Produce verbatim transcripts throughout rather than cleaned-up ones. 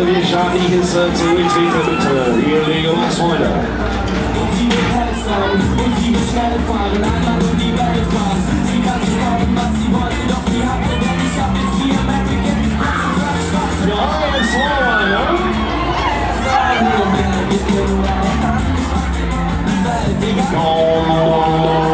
wir schaden die Hitze zu, ich bitte, bitte, wir legen uns Freunde. Und sie wird hell sein, und sie wird schnell fahren, einmal um die Welt fahren. Sie kann nicht glauben, was sie wollte, doch die hatte, denn ich hab jetzt die American Express. Wir haben uns Freunde, ne? No, no, no, no.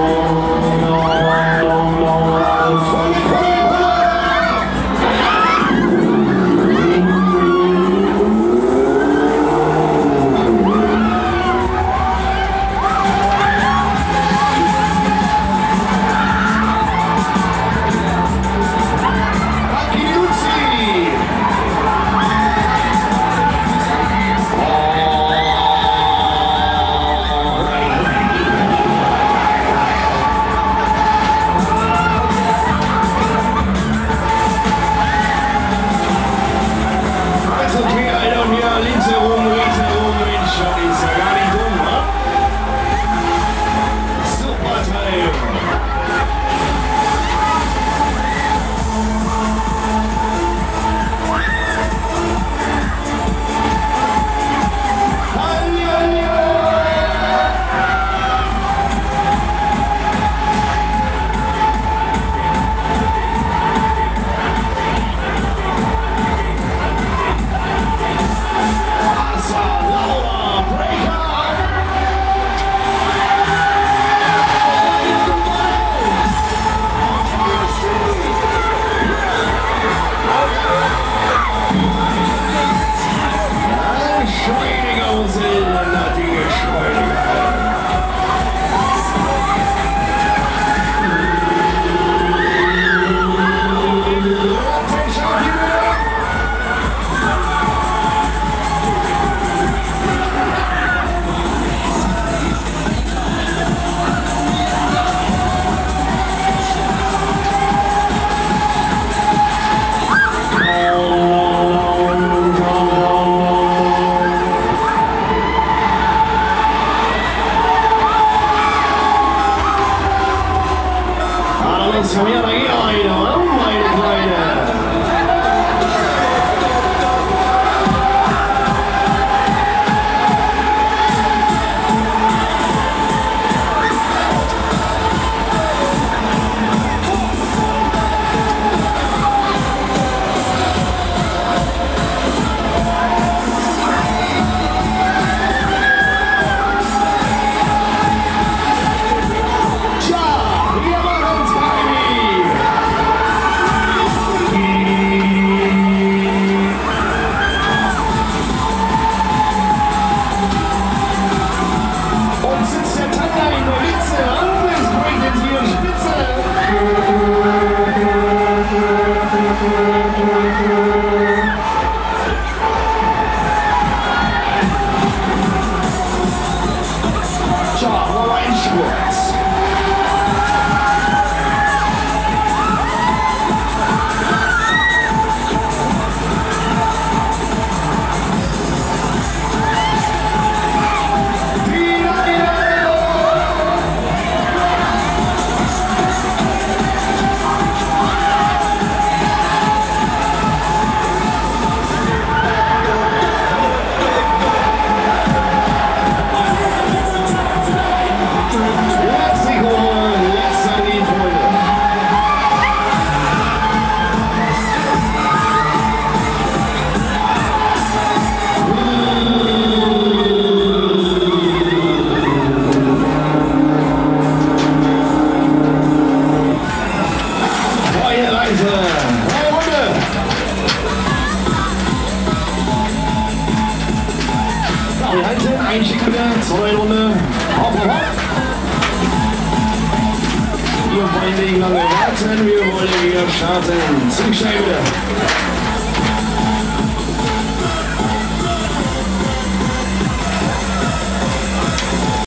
Wir wollen nicht lange warten, wir wollen wieder starten. Zum Scheibe.